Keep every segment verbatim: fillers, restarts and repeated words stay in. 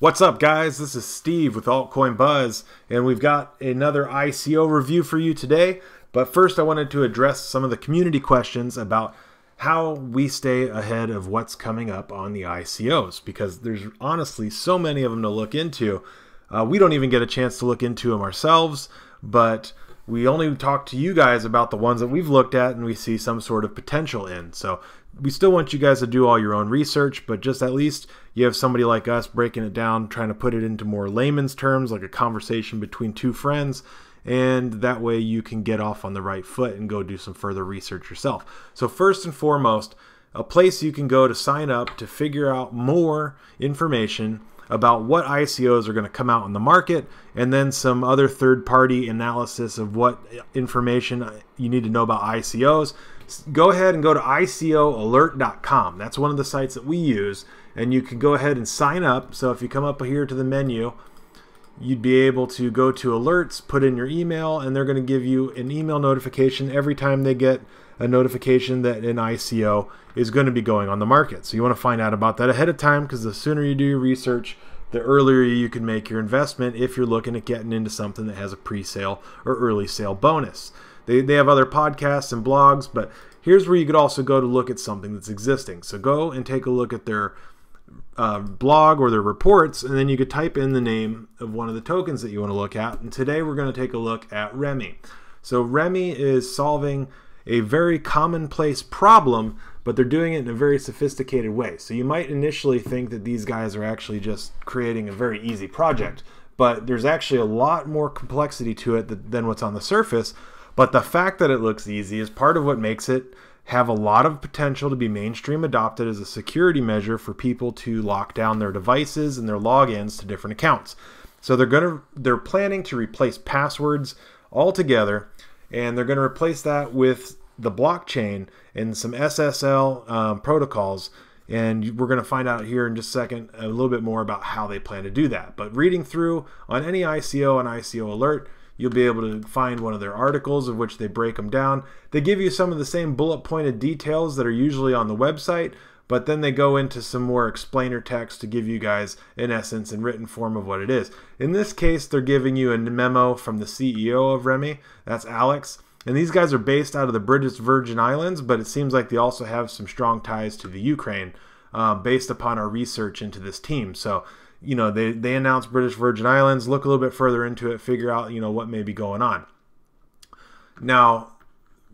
What's up, guys? This is Steve with Altcoin Buzz, and we've got another I C O review for you today. But first, I wanted to address some of the community questions about how we stay ahead of what's coming up on the I C Os, because there's honestly so many of them to look into. Uh, we don't even get a chance to look into them ourselves, but we only talk to you guys about the ones that we've looked at and we see some sort of potential in. So we still want you guys to do all your own research, but just at least you have somebody like us breaking it down, trying to put it into more layman's terms, like a conversation between two friends, and that way you can get off on the right foot and go do some further research yourself. So first and foremost, a place you can go to sign up to figure out more information about what I C Os are going to come out in the market, and then some other third-party analysis of what information you need to know about I C Os. Go ahead and go to I C O alert dot com. That's one of the sites that we use, and you can go ahead and sign up. So if you come up here to the menu, you'd be able to go to alerts, put in your email, and they're going to give you an email notification every time they get a notification that an I C O is going to be going on the market. So you want to find out about that ahead of time, because the sooner you do your research, the earlier you can make your investment if you're looking at getting into something that has a pre-sale or early sale bonus. They, they have other podcasts and blogs, but here's where you could also go to look at something that's existing. So go and take a look at their uh, blog or their reports, and then you could type in the name of one of the tokens that you want to look at. And today we're going to take a look at Remme. So Remme is solving a very commonplace problem, but they're doing it in a very sophisticated way. So you might initially think that these guys are actually just creating a very easy project, but there's actually a lot more complexity to it than what's on the surface. But the fact that it looks easy is part of what makes it have a lot of potential to be mainstream adopted as a security measure for people to lock down their devices and their logins to different accounts. So they're gonna they're planning to replace passwords altogether, and they're going to replace that with the blockchain and some S S L um, protocols. And we're going to find out here in just a second a little bit more about how they plan to do that. But reading through on any I C O and I C O alert, you'll be able to find one of their articles, of which they break them down. They give you some of the same bullet pointed details that are usually on the website, but then they go into some more explainer text to give you guys, in essence, in written form of what it is. In this case, they're giving you a memo from the C E O of Remme, that's Alex. And these guys are based out of the British Virgin Islands, but it seems like they also have some strong ties to the Ukraine uh, based upon our research into this team. So, you know, they, they announced British Virgin Islands, look a little bit further into it, figure out, you know, what may be going on. Now,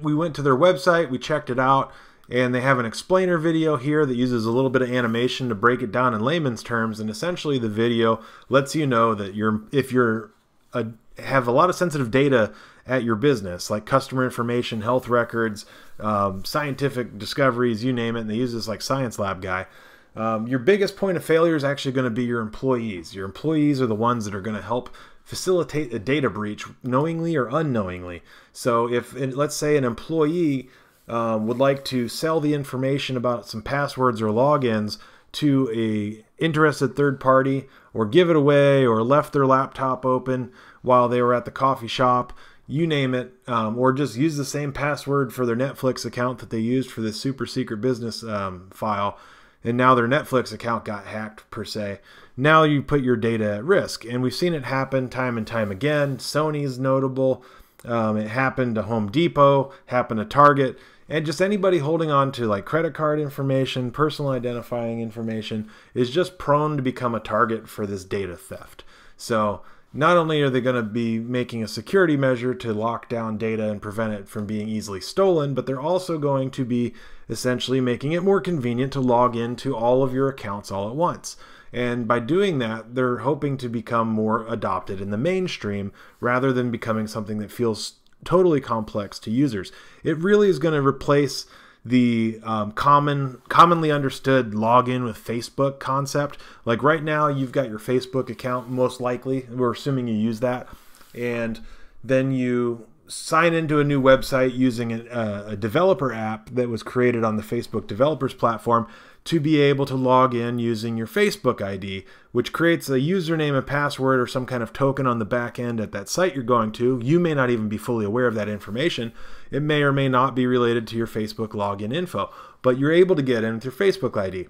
we went to their website, we checked it out, and they have an explainer video here that uses a little bit of animation to break it down in layman's terms. And essentially the video lets you know that you're, if you're a, have a lot of sensitive data at your business, like customer information, health records, um, scientific discoveries, you name it, and they use this like science lab guy. Um, your biggest point of failure is actually going to be your employees. Your employees are the ones that are going to help facilitate a data breach, knowingly or unknowingly. So if, let's say, an employee uh, would like to sell the information about some passwords or logins to a interested third party, or give it away, or left their laptop open while they were at the coffee shop, you name it, um, or just use the same password for their Netflix account that they used for this super secret business um, file, and now their Netflix account got hacked, per se. Now you put your data at risk, and we've seen it happen time and time again. Sony's notable. Um, it happened to Home Depot, happened to Target, and just anybody holding on to like credit card information, personal identifying information is just prone to become a target for this data theft. So not only are they going to be making a security measure to lock down data and prevent it from being easily stolen, but they're also going to be essentially making it more convenient to log into all of your accounts all at once. And by doing that, they're hoping to become more adopted in the mainstream rather than becoming something that feels totally complex to users. It really is going to replace the um, common, commonly understood login with Facebook concept. Like right now, you've got your Facebook account, most likely. We're assuming you use that. And then you sign into a new website using a, a developer app that was created on the Facebook developers platform to be able to log in using your Facebook I D, which creates a username and password or some kind of token on the back end at that site you're going to. You may not even be fully aware of that information. It may or may not be related to your Facebook login info, but you're able to get in with your Facebook I D.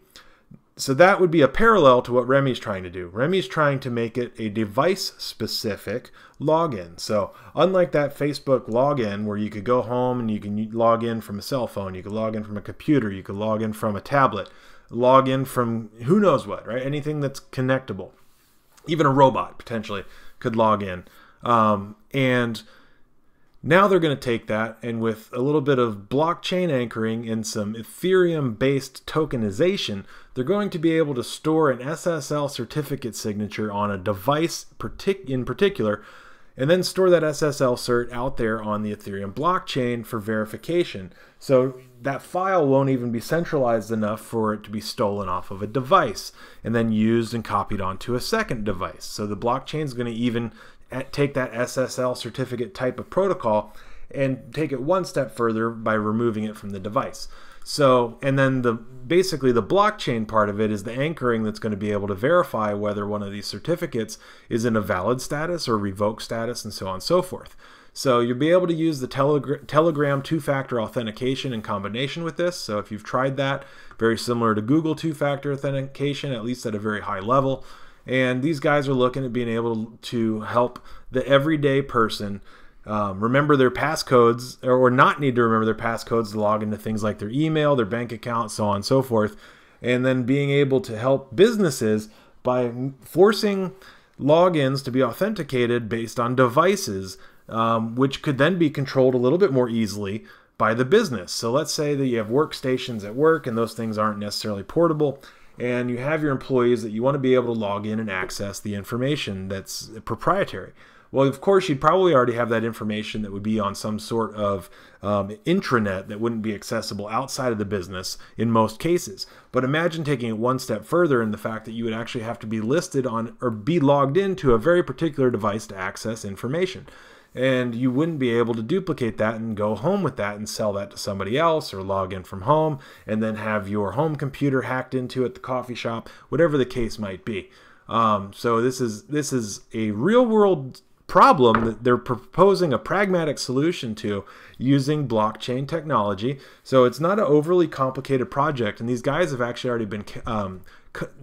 So that would be a parallel to what Remme is trying to do. Remme is trying to make it a device-specific login. So unlike that Facebook login where you could go home and you can log in from a cell phone, you could log in from a computer, you could log in from a tablet, log in from who knows what, right? Anything that's connectable. Even a robot potentially could log in. Um, and now they're going to take that, and with a little bit of blockchain anchoring and some Ethereum-based tokenization, they're going to be able to store an S S L certificate signature on a device in particular, and then store that S S L cert out there on the Ethereum blockchain for verification. So that file won't even be centralized enough for it to be stolen off of a device and then used and copied onto a second device. So the blockchain is going to even take that S S L certificate type of protocol and take it one step further by removing it from the device. So, and then the basically the blockchain part of it is the anchoring that's going to be able to verify whether one of these certificates is in a valid status or revoked status and so on and so forth. So you'll be able to use the Telegram, Telegram two-factor authentication in combination with this. So if you've tried that, very similar to Google two-factor authentication, at least at a very high level. And these guys are looking at being able to help the everyday person um, remember their passcodes, or, or not need to remember their passcodes to log into things like their email, their bank account, so on and so forth. And then being able to help businesses by forcing logins to be authenticated based on devices, um, which could then be controlled a little bit more easily by the business. So let's say that you have workstations at work and those things aren't necessarily portable, and you have your employees that you want to be able to log in and access the information that's proprietary. Well, of course, you'd probably already have that information that would be on some sort of um, intranet that wouldn't be accessible outside of the business in most cases. But imagine taking it one step further in the fact that you would actually have to be listed on or be logged into a very particular device to access information. And you wouldn't be able to duplicate that and go home with that and sell that to somebody else, or log in from home and then have your home computer hacked into at the coffee shop, whatever the case might be. Um, so this is this is a real-world problem that they're proposing a pragmatic solution to using blockchain technology. So it's not an overly complicated project, and these guys have actually already been um,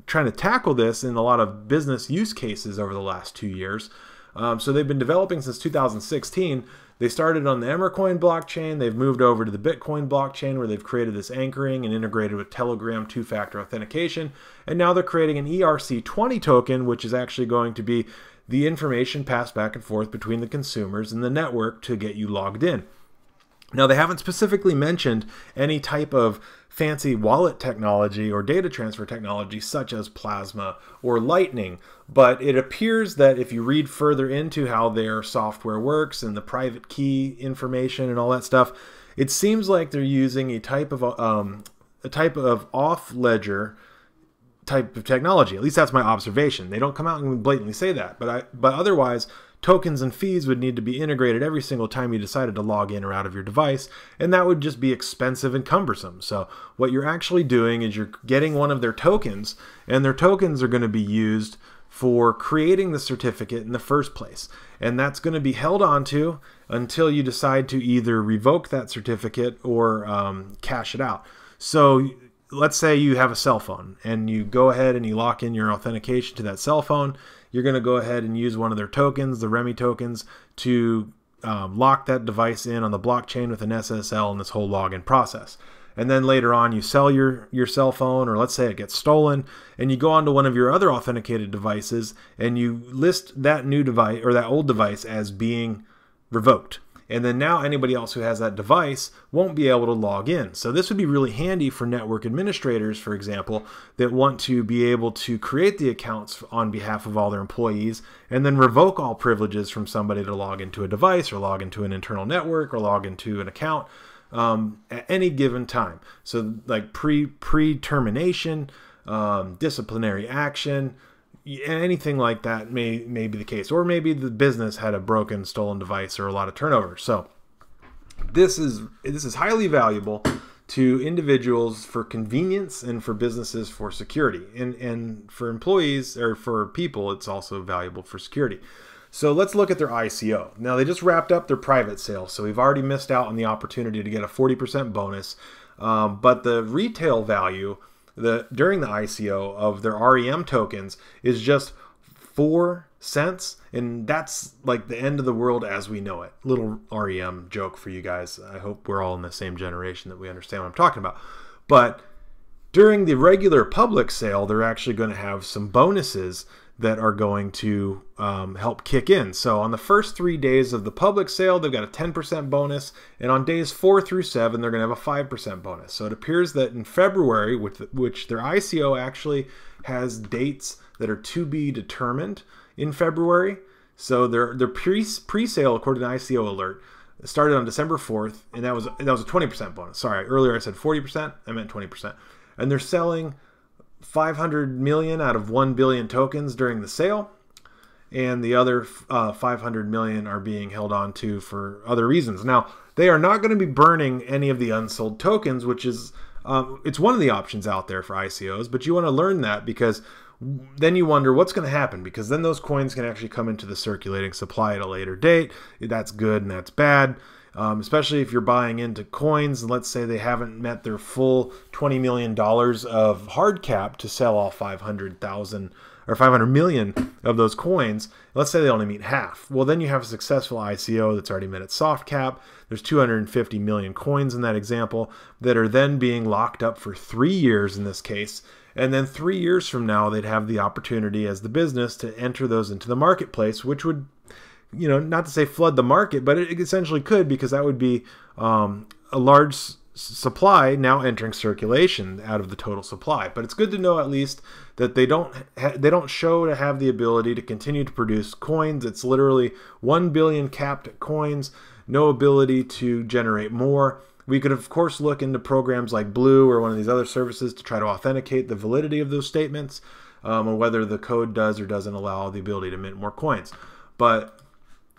trying to tackle this in a lot of business use cases over the last two years. Um, so they've been developing since two thousand sixteen. They started on the Emercoin blockchain. They've moved over to the Bitcoin blockchain, where they've created this anchoring and integrated with Telegram two-factor authentication. And now they're creating an E R C twenty token, which is actually going to be the information passed back and forth between the consumers and the network to get you logged in. Now, they haven't specifically mentioned any type of fancy wallet technology or data transfer technology such as Plasma or Lightning, but it appears that if you read further into how their software works and the private key information and all that stuff, it seems like they're using a type of um, a type of off-ledger type of technology. At least that's my observation. They don't come out and blatantly say that, but I but otherwise, tokens and fees would need to be integrated every single time you decided to log in or out of your device, and that would just be expensive and cumbersome. So what you're actually doing is you're getting one of their tokens, and their tokens are going to be used for creating the certificate in the first place. And that's going to be held onto until you decide to either revoke that certificate or um, cash it out. So let's say you have a cell phone and you go ahead and you lock in your authentication to that cell phone. You're going to go ahead and use one of their tokens, the Remme tokens, to um, lock that device in on the blockchain with an S S L and this whole login process. And then later on, you sell your, your cell phone, or let's say it gets stolen, and you go onto one of your other authenticated devices and you list that new device or that old device as being revoked. And then now anybody else who has that device won't be able to log in. So this would be really handy for network administrators, for example, that want to be able to create the accounts on behalf of all their employees and then revoke all privileges from somebody to log into a device or log into an internal network or log into an account um, at any given time. So like pre, pre-termination, um, disciplinary action, anything like that may, may be the case. Or maybe the business had a broken, stolen device or a lot of turnover. So this is, this is highly valuable to individuals for convenience and for businesses for security. And, and for employees or for people, it's also valuable for security. So let's look at their I C O. Now, they just wrapped up their private sale, so we've already missed out on the opportunity to get a forty percent bonus. Um, but the retail value the during the I C O of their R E M tokens is just four cents, and that's like the end of the world as we know it. Little R E M joke for you guys. I hope we're all in the same generation that we understand what I'm talking about. But during the regular public sale, they're actually going to have some bonuses that are going to um, help kick in. So on the first three days of the public sale, they've got a ten percent bonus. And on days four through seven, they're going to have a five percent bonus. So it appears that in February, which, which their I C O actually has dates that are to be determined in February. So their, their pre, pre-sale, according to I C O Alert, started on December fourth. And that was, that was a twenty percent bonus. Sorry, earlier I said forty percent. I meant twenty percent. And they're selling five hundred million out of one billion tokens during the sale, and the other uh, five hundred million are being held on to for other reasons. Now, they are not going to be burning any of the unsold tokens, which is um, it's one of the options out there for I C Os, but you want to learn that, because then you wonder what's going to happen, because then those coins can actually come into the circulating supply at a later date. That's good and that's bad. Um, especially if you're buying into coins, and let's say they haven't met their full twenty million dollars of hard cap to sell all five hundred thousand or five hundred million of those coins. Let's say they only meet half. Well, then you have a successful I C O that's already met its soft cap. There's two hundred fifty million coins in that example that are then being locked up for three years in this case. And then three years from now, they'd have the opportunity as the business to enter those into the marketplace, which would, you know, not to say flood the market, but it essentially could, because that would be um, a large s supply now entering circulation out of the total supply. But it's good to know at least that they don't ha they don't show to have the ability to continue to produce coins. It's literally one billion capped coins, no ability to generate more. We could, of course, look into programs like Blue or one of these other services to try to authenticate the validity of those statements, um, or whether the code does or doesn't allow the ability to mint more coins. But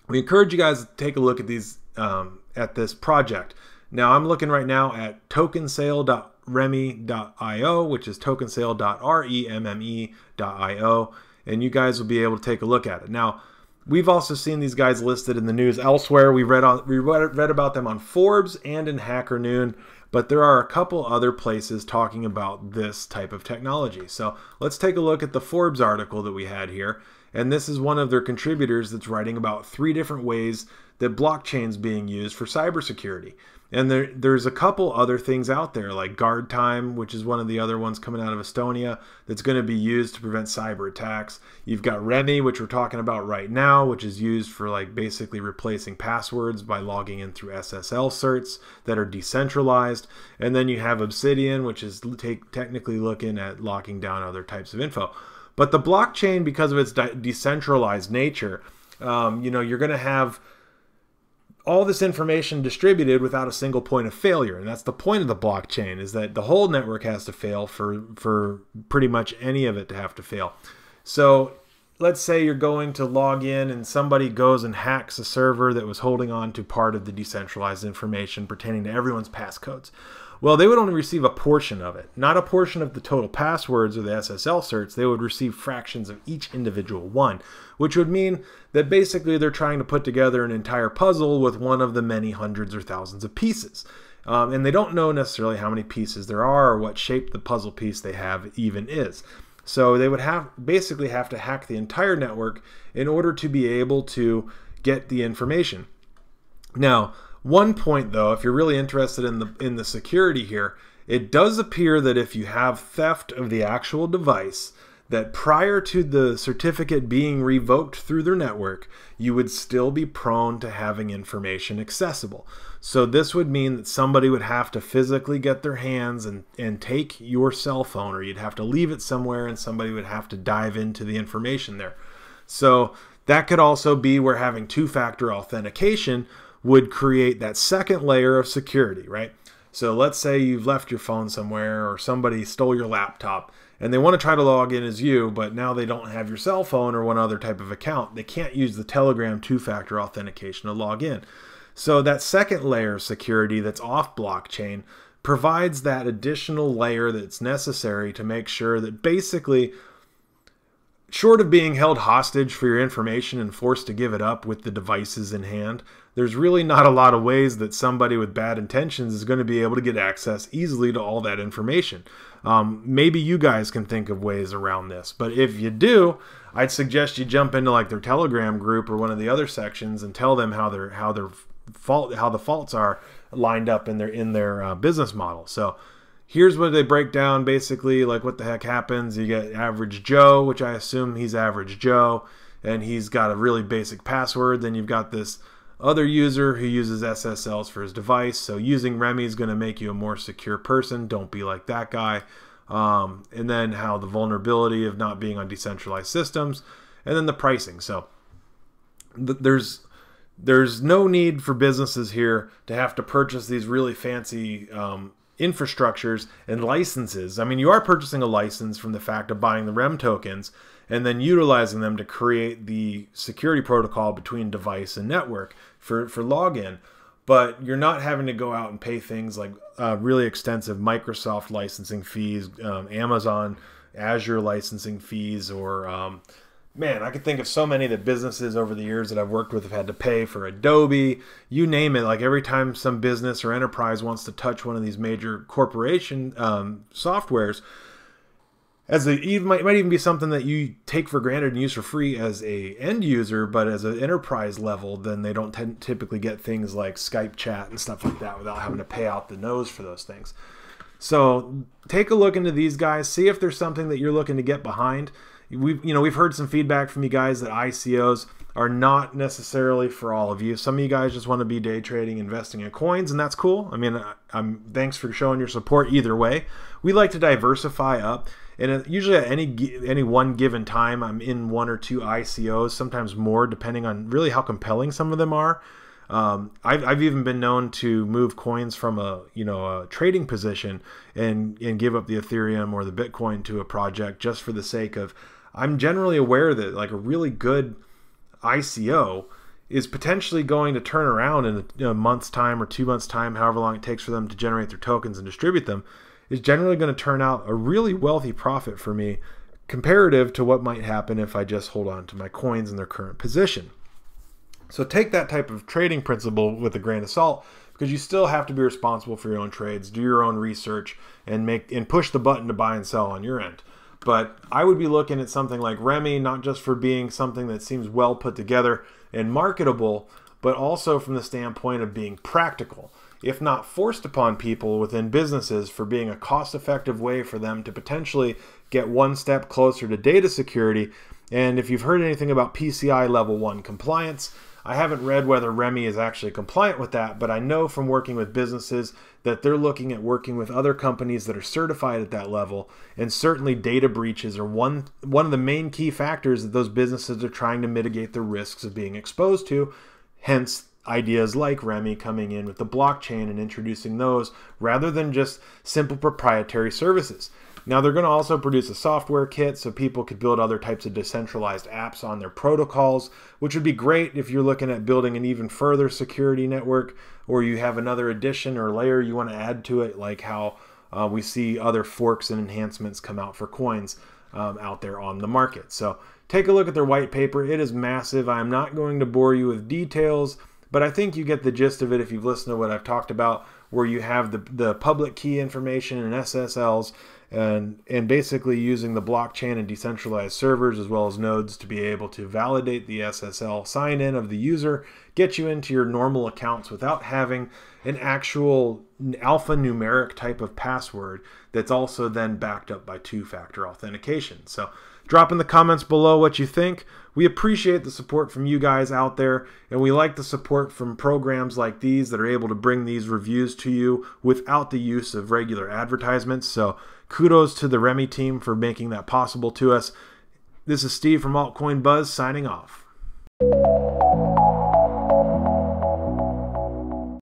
we encourage you guys to take a look at these um, at this project. Now, I'm looking right now at tokensale dot remme dot i o, which is tokensale dot remme dot i o, and you guys will be able to take a look at it. Now, we've also seen these guys listed in the news elsewhere. We read on, we read, read about them on Forbes and in Hacker Noon, but there are a couple other places talking about this type of technology. So let's take a look at the Forbes article that we had here. And this is one of their contributors that's writing about three different ways that blockchain's being used for cybersecurity. And there, there's a couple other things out there like Guard Time, which is one of the other ones coming out of Estonia that's going to be used to prevent cyber attacks. You've got Remme, which we're talking about right now, which is used for like basically replacing passwords by logging in through S S L certs that are decentralized. And then you have Obsidian, which is take, technically looking at locking down other types of info. But the blockchain, because of its de decentralized nature, um, you know, you're going to have all this information distributed without a single point of failure. And that's the point of the blockchain, is that the whole network has to fail for, for pretty much any of it to have to fail. So let's say you're going to log in and somebody goes and hacks a server that was holding on to part of the decentralized information pertaining to everyone's passcodes. Well, they would only receive a portion of it, not a portion of the total passwords or the S S L certs. They would receive fractions of each individual one, which would mean that basically they're trying to put together an entire puzzle with one of the many hundreds or thousands of pieces. Um, and they don't know necessarily how many pieces there are or what shape the puzzle piece they have even is. So they would have basically have to hack the entire network in order to be able to get the information. Now, one point though, if you're really interested in the in the security here, it does appear that if you have theft of the actual device, that prior to the certificate being revoked through their network, you would still be prone to having information accessible. So this would mean that somebody would have to physically get their hands and, and take your cell phone, or you'd have to leave it somewhere and somebody would have to dive into the information there. So that could also be where having two-factor authentication would create that second layer of security, right? So let's say you've left your phone somewhere or somebody stole your laptop and they want to try to log in as you, but now they don't have your cell phone or one other type of account. They can't use the Telegram two-factor authentication to log in. So that second layer of security that's off blockchain provides that additional layer that's necessary to make sure that basically Short of being held hostage for your information and forced to give it up with the devices in hand, there's really not a lot of ways that somebody with bad intentions is going to be able to get access easily to all that information. Um, maybe you guys can think of ways around this, but if you do, I'd suggest you jump into like their Telegram group or one of the other sections and tell them how their how their fault how the faults are lined up in their in their uh, business model. So here's what they break down, basically, like what the heck happens. You get Average Joe, which I assume he's Average Joe, and he's got a really basic password. Then you've got this other user who uses S S Ls for his device. So using Remme is going to make you a more secure person. Don't be like that guy. Um, and then how the vulnerability of not being on decentralized systems, and then the pricing. So th there's... There's no need for businesses here to have to purchase these really fancy um, infrastructures and licenses. I mean, you are purchasing a license from the fact of buying the R E M tokens and then utilizing them to create the security protocol between device and network for, for login. But you're not having to go out and pay things like uh, really extensive Microsoft licensing fees, um, Amazon, Azure licensing fees, or... Um, Man, I could think of so many that businesses over the years that I've worked with have had to pay for Adobe, you name it. Like every time some business or enterprise wants to touch one of these major corporation um, softwares, as a, it might, might even be something that you take for granted and use for free as a end user, but as an enterprise level, then they don't tend to typically get things like Skype chat and stuff like that without having to pay out the nose for those things. So take a look into these guys, see if there's something that you're looking to get behind. We've, you know, we've heard some feedback from you guys that I C Os are not necessarily for all of you. Some of you guys just want to be day trading, investing in coins, and that's cool. I mean, I, I'm thanks for showing your support either way. We like to diversify up, and usually at any any one given time, I'm in one or two I C Os, sometimes more, depending on really how compelling some of them are. Um, I've, I've even been known to move coins from a, you know, a trading position and, and give up the Ethereum or the Bitcoin to a project just for the sake of, I'm generally aware that like a really good I C O is potentially going to turn around in a, in a month's time or two months time, however long it takes for them to generate their tokens and distribute them, is generally going to turn out a really wealthy profit for me comparative to what might happen if I just hold on to my coins in their current position. So take that type of trading principle with a grain of salt, because you still have to be responsible for your own trades, do your own research, and make and push the button to buy and sell on your end. But I would be looking at something like Remme, not just for being something that seems well put together and marketable, but also from the standpoint of being practical, if not forced upon people within businesses, for being a cost-effective way for them to potentially get one step closer to data security. And if you've heard anything about P C I level one compliance, I haven't read whether Remme is actually compliant with that, but I know from working with businesses that they're looking at working with other companies that are certified at that level, and certainly data breaches are one, one of the main key factors that those businesses are trying to mitigate the risks of being exposed to, hence ideas like Remme coming in with the blockchain and introducing those rather than just simple proprietary services. Now, they're going to also produce a software kit so people could build other types of decentralized apps on their protocols, which would be great if you're looking at building an even further security network, or you have another addition or layer you want to add to it, like how uh, we see other forks and enhancements come out for coins um, out there on the market. So take a look at their white paper. It is massive. I'm not going to bore you with details, but I think you get the gist of it if you've listened to what I've talked about, where you have the, the public key information and S S Ls, and, and basically using the blockchain and decentralized servers as well as nodes to be able to validate the S S L sign-in of the user, get you into your normal accounts without having an actual alphanumeric type of password that's also then backed up by two-factor authentication. So drop in the comments below what you think. We appreciate the support from you guys out there, and we like the support from programs like these that are able to bring these reviews to you without the use of regular advertisements. So kudos to the Remme team for making that possible to us. This is Steve from Altcoin Buzz signing off.